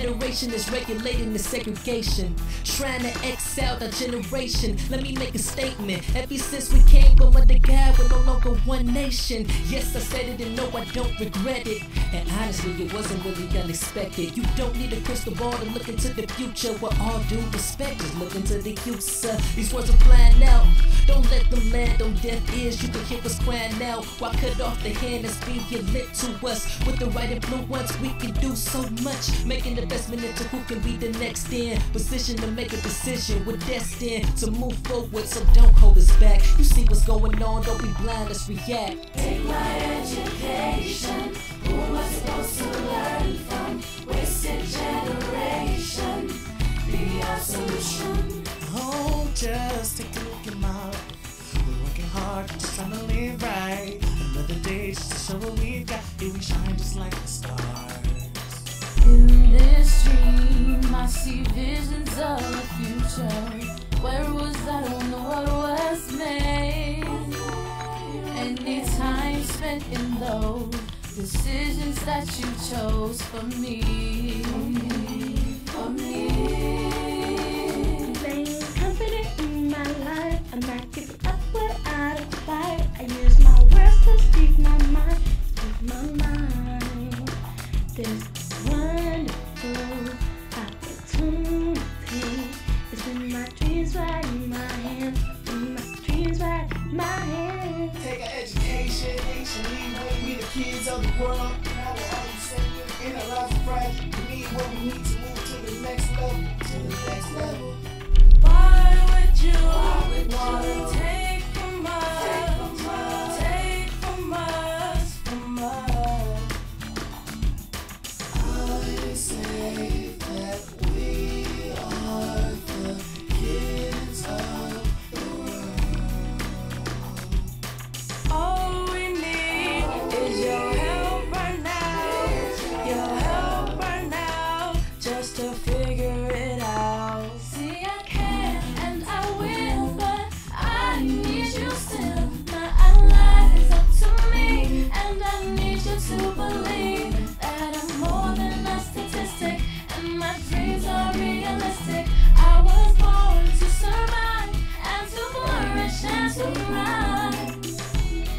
federation is regulating the segregation, trying to excel the generation. Let me make a statement. Ever since we came under God, we're no longer one nation. Yes, I said it, and no, I don't regret it. And honestly, it wasn't really unexpected. You don't need a crystal ball to look into the future. We're all due respect, just look into the future. These words are flying out. Don't let them land on deaf ears. You can hear us crying out. Why cut off the hand that's being lent to us? With the right influence, we can do so much. Make an investment into who can be the next in position to make a decision. We're destined to move forward, so don't hold us back. You see what's going on, don't be blind, let's react. Take my education. Who am I supposed to learn from? Wasted generation. Be our solution. Oh, just take a look at my life. We're working hard, just trying to live right. Another day just to show what we've got. Here we shine just like the stars. In this dream, I see visions of the future. Where was I? Don't know what was made. Any time spent in those decisions that you chose for me, for me. Staying confident in my life, I'm not giving up without a fight. I use my words to speak my mind, speak my mind. This wonderful opportunity is when my dreams right in my hands, when my dreams right in my hands. Take an education, leave with the kids of the world. And I will always say in our lives are bright. We need what we need to move to the next level, to the next level. Why would you take from us?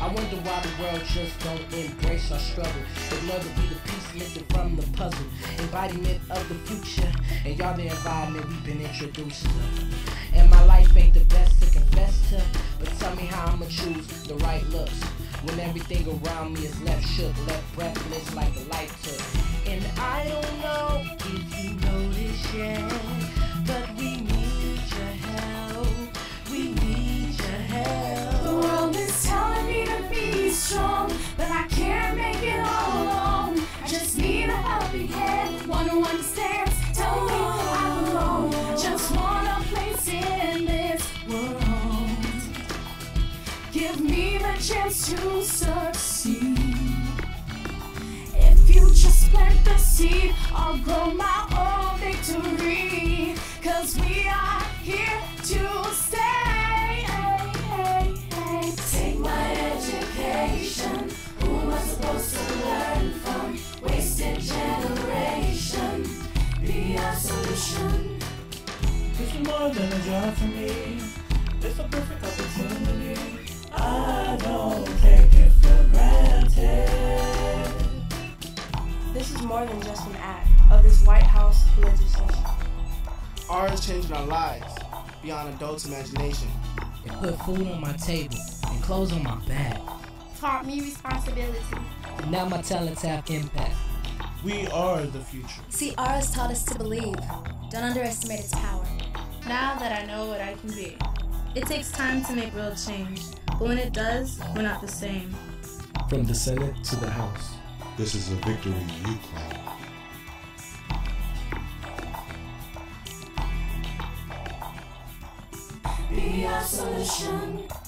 I wonder why the world just don't embrace our struggle. They'd love to be the piece missing from the puzzle, embodiment of the future, and y'all the environment we've been introduced to. And my life ain't the best to confess to, but tell me how I'ma choose the right looks when everything around me is left shook, left breathless like the light took. And I don't know if you know this yet, but we need your help. We need your help. The world is telling me to be strong, but I can't make it all alone. I just need a helping hand, one who understands. Tell me I'm alone. Just want a place in this world. Give me the chance to succeed. If you just plant the seed, I'll grow my own victory. 'Cause we are here to stay. Take my education. Who am I supposed to learn from? Wasted generation. Be our solution. This is more than a job for me. It's a perfect opportunity. I don't take it for granted. This is more than just an act of this White House legislation. ARRA is changing our lives beyond adults' imagination. It put food on my table and clothes on my back. Taught me responsibility. And now my talents have impact. We are the future. See, ARRA's taught us to believe. Don't underestimate its power. Now that I know what I can be, it takes time to make real change. But when it does, we're not the same. From the Senate to the House, this is a victory you claim. Be our solution.